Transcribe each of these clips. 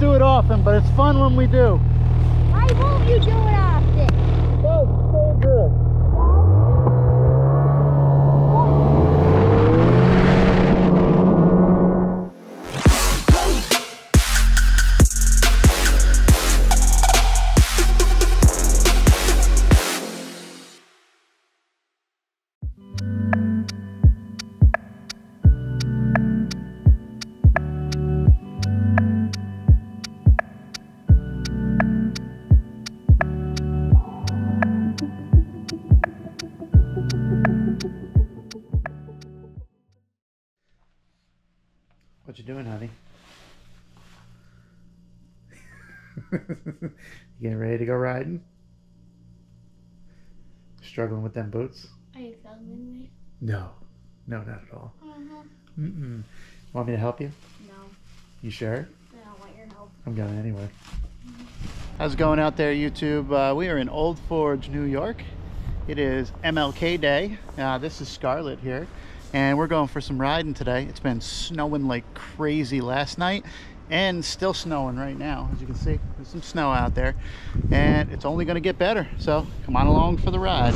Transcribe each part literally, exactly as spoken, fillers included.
do it often, but it's fun when we do. Why won't you do it often? Because it's so good. What you doing, honey? You getting ready to go riding? Struggling with them boots? Are you filming me? No. No, not at all. Uh-huh. Mm-mm. Want me to help you? No. You sure? I don't want your help. I'm going anyway. Mm-hmm. How's it going out there, YouTube? Uh, we are in Old Forge, New York. It is M L K Day. Uh, this is Scarlett here. And we're going for some riding today. It's been snowing like crazy last night and still snowing right now. As you can see, there's some snow out there and it's only going to get better. So come on along for the ride.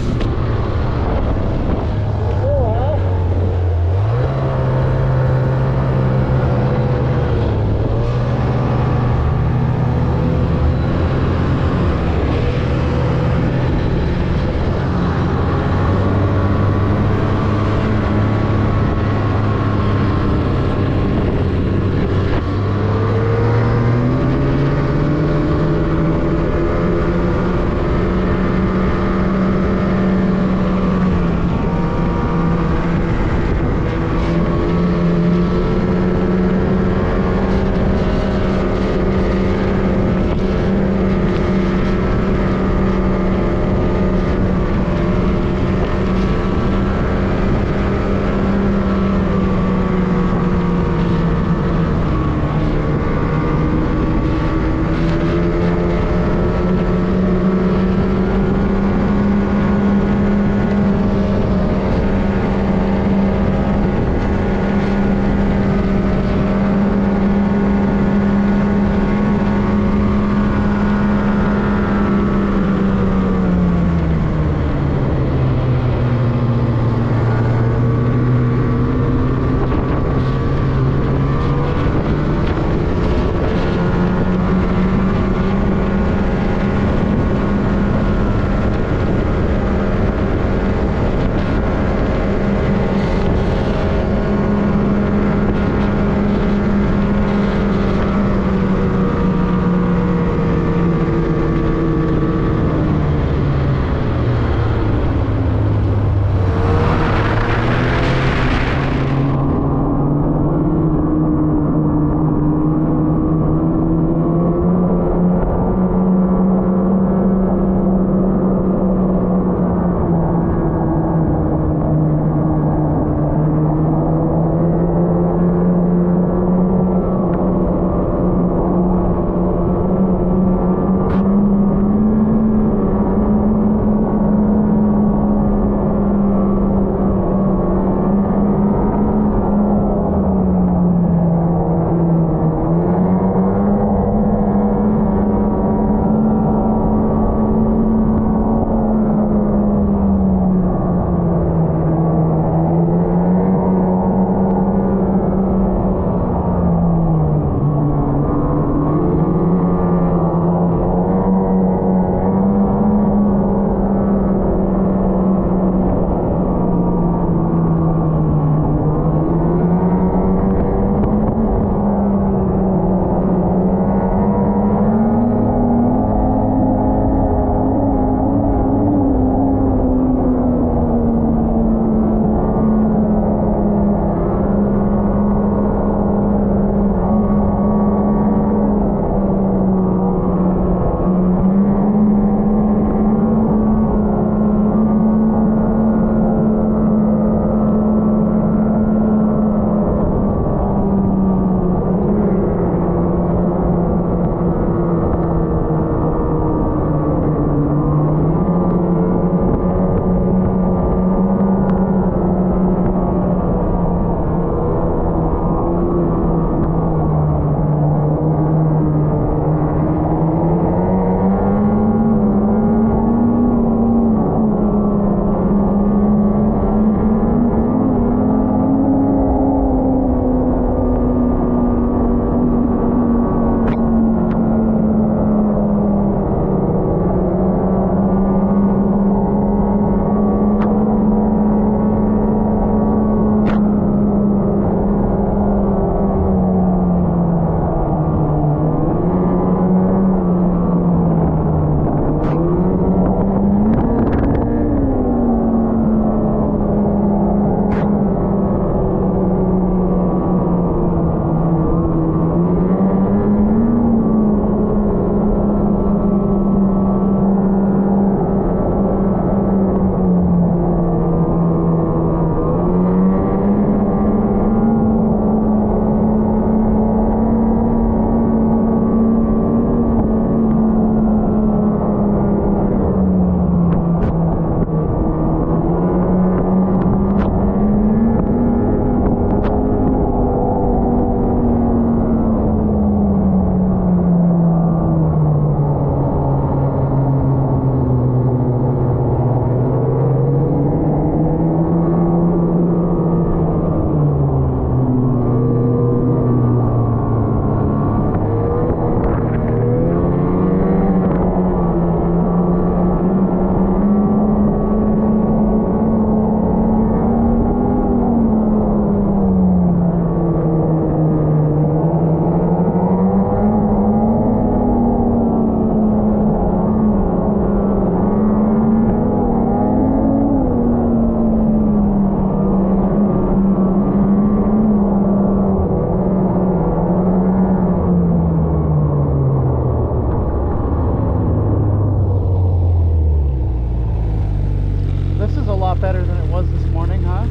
lot better than it was this morning, huh?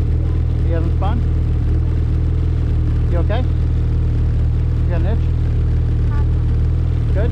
You having fun? You okay? You got an itch? Good? Good?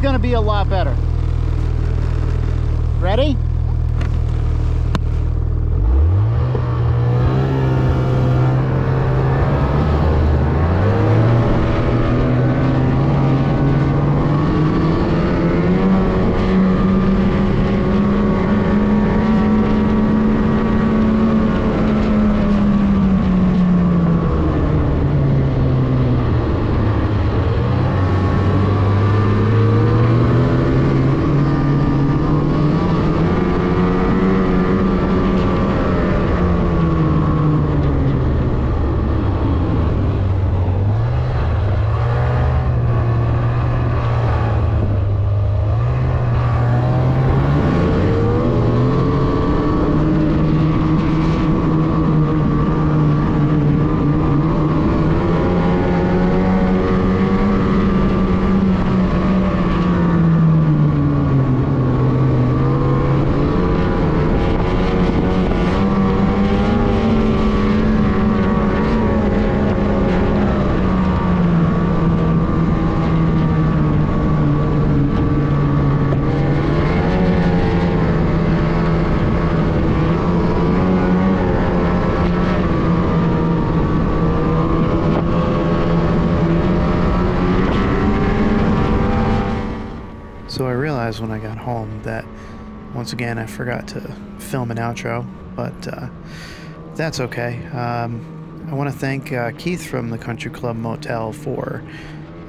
is going to be a lot better. Ready? So I realized when I got home that, once again, I forgot to film an outro, but uh, that's okay. Um, I want to thank uh, Keith from the Country Club Motel for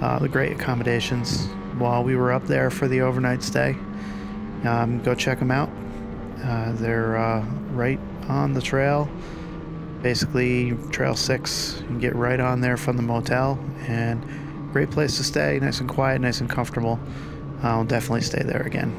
uh, the great accommodations while we were up there for the overnight stay. Um, go check them out. Uh, they're uh, right on the trail, basically Trail six. You can get right on there from the motel, and great place to stay, nice and quiet, nice and comfortable. I'll definitely stay there again.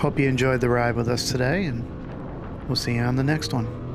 hope you enjoyed the ride with us today, and we'll see you on the next one.